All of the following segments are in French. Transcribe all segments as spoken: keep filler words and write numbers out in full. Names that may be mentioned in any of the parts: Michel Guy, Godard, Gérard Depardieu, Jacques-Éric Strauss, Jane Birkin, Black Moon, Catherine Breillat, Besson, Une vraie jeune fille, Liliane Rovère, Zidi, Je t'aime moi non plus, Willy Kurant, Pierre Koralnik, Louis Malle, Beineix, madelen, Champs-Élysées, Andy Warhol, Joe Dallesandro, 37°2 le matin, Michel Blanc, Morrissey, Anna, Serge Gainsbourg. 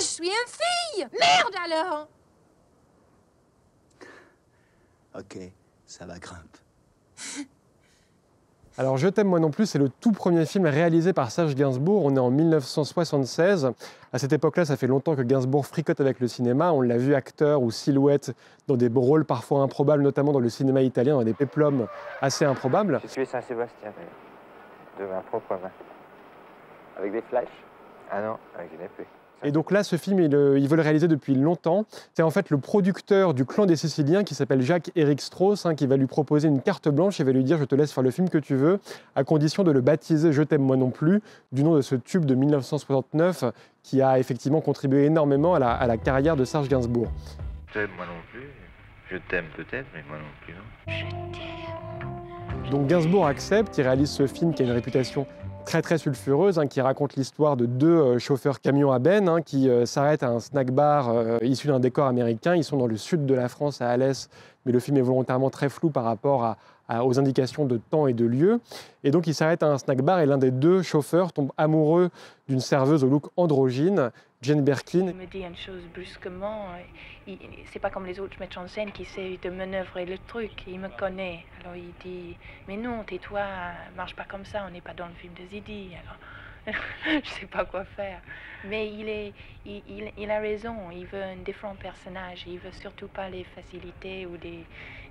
je suis une fille! Merde, alors! Ok, ça va grimpe. Alors, Je t'aime moi non plus, c'est le tout premier film réalisé par Serge Gainsbourg. On est en mille neuf cent soixante-seize. À cette époque-là, ça fait longtemps que Gainsbourg fricote avec le cinéma. On l'a vu acteur ou silhouette dans des rôles parfois improbables, notamment dans le cinéma italien, dans des péplums assez improbables. J'ai tué Saint-Sébastien, d'ailleurs, de ma propre main. Avec des flèches? Ah non, avec une épée. Et donc là, ce film, il, il veut le réaliser depuis longtemps. C'est en fait le producteur du Clan des Siciliens qui s'appelle Jacques-Éric Strauss, hein, qui va lui proposer une carte blanche et va lui dire « Je te laisse faire le film que tu veux », à condition de le baptiser « Je t'aime moi non plus », du nom de ce tube de mille neuf cent soixante-neuf qui a effectivement contribué énormément à la, à la carrière de Serge Gainsbourg. « Je t'aime moi non plus, je t'aime peut-être, mais moi non plus non. » Je t'aime. Donc Gainsbourg accepte, il réalise ce film qui a une réputation très très sulfureuse, hein, qui raconte l'histoire de deux euh, chauffeurs camions à benne hein, qui euh, s'arrêtent à un snack bar euh, issu d'un décor américain. Ils sont dans le sud de la France, à Alès, mais le film est volontairement très flou par rapport à, à, aux indications de temps et de lieu. Et donc ils s'arrêtent à un snack bar et l'un des deux chauffeurs tombe amoureux d'une serveuse au look androgyne, Jane Birkin. Il me dit une chose brusquement, c'est pas comme les autres metteurs en scène qui essaient de manœuvrer le truc, il me connaît. Alors il dit, mais non, tais-toi, marche pas comme ça, on n'est pas dans le film de Zidi. Alors, je sais pas quoi faire. Mais il, est, il, il, il a raison, il veut un différent personnage, il veut surtout pas les facilités ou des...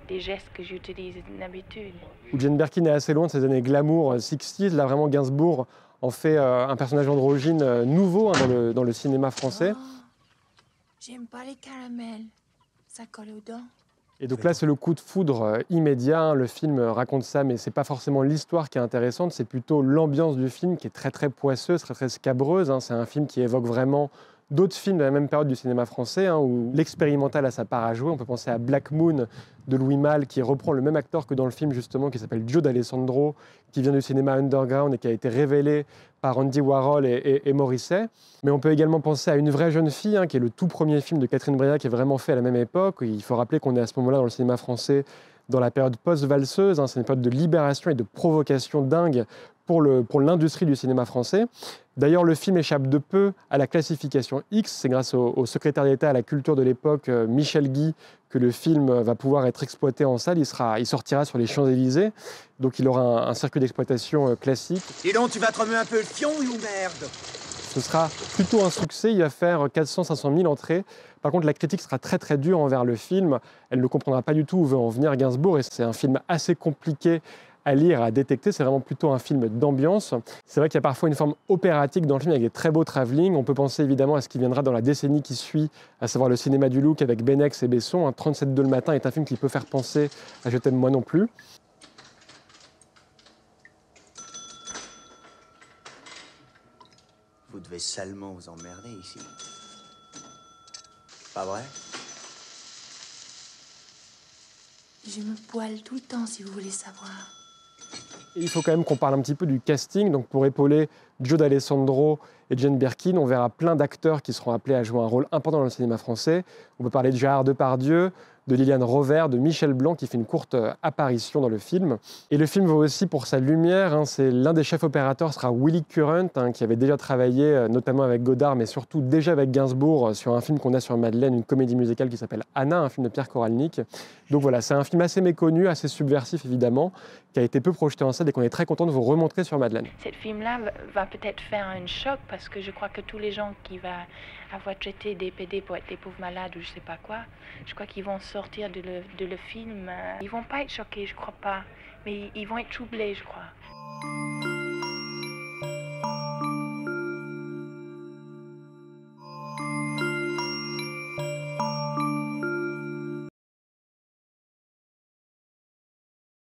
des gestes que j'utilise d'habitude. Jane Birkin est assez loin de ces années glamour soixante. Là, vraiment, Gainsbourg en fait euh, un personnage androgyne euh, nouveau hein, dans, le, dans le cinéma français. Oh, j'aime pas les caramels, ça colle aux dents. Et donc là, c'est le coup de foudre euh, immédiat. Hein. Le film raconte ça, mais c'est pas forcément l'histoire qui est intéressante, c'est plutôt l'ambiance du film qui est très, très poisseuse, très, très scabreuse. Hein. C'est un film qui évoque vraiment d'autres films de la même période du cinéma français, hein, où l'expérimental a sa part à jouer. On peut penser à Black Moon de Louis Malle, qui reprend le même acteur que dans le film, justement, qui s'appelle Joe Dallesandro, qui vient du cinéma underground et qui a été révélé par Andy Warhol et, et, et Morrissey. Mais on peut également penser à Une vraie jeune fille, hein, qui est le tout premier film de Catherine Breillat, qui est vraiment fait à la même époque. Il faut rappeler qu'on est à ce moment-là dans le cinéma français, dans la période post-valseuse, hein, c'est une période de libération et de provocation dingue pour le, pour l'industrie du cinéma français. D'ailleurs, le film échappe de peu à la classification X. C'est grâce au, au secrétaire d'État à la culture de l'époque, euh, Michel Guy, que le film va pouvoir être exploité en salle. Il, sera, il sortira sur les Champs-Élysées, donc il aura un, un circuit d'exploitation euh, classique. Dis donc, tu vas te remuer un peu le pion ou merde? Ce sera plutôt un succès, il va faire quatre cents à cinq cent mille entrées. Par contre, la critique sera très très dure envers le film. Elle ne comprendra pas du tout où veut en venir Gainsbourg, et c'est un film assez compliqué à lire, à détecter, c'est vraiment plutôt un film d'ambiance. C'est vrai qu'il y a parfois une forme opératique dans le film avec des très beaux travelling. On peut penser évidemment à ce qui viendra dans la décennie qui suit, à savoir le cinéma du look avec Beineix et Besson. trente-sept deux le matin est un film qui peut faire penser à Je t'aime moi non plus. Vous devez salement vous emmerder ici. Pas vrai? Je me poêle tout le temps si vous voulez savoir. Il faut quand même qu'on parle un petit peu du casting. Donc pour épauler Joe Dallesandro et Jane Birkin, on verra plein d'acteurs qui seront appelés à jouer un rôle important dans le cinéma français. On peut parler de Gérard Depardieu, de Liliane Rovère, de Michel Blanc, qui fait une courte apparition dans le film. Et le film vaut aussi pour sa lumière. Hein, c'est l'un des chefs opérateurs sera Willy Kurant, hein, qui avait déjà travaillé euh, notamment avec Godard, mais surtout déjà avec Gainsbourg, euh, sur un film qu'on a sur madelen, une comédie musicale qui s'appelle Anna, un film de Pierre Koralnik. Donc voilà, c'est un film assez méconnu, assez subversif évidemment, qui a été peu projeté en salle et qu'on est très content de vous remontrer sur madelen. Cet film-là va peut-être faire un choc, parce que je crois que tous les gens qui vont avoir traité des P D pour être des pauvres malades ou je sais pas quoi, je crois qu'ils vont sortir de le, de le film, ils vont pas être choqués, je crois pas, mais ils vont être troublés, je crois.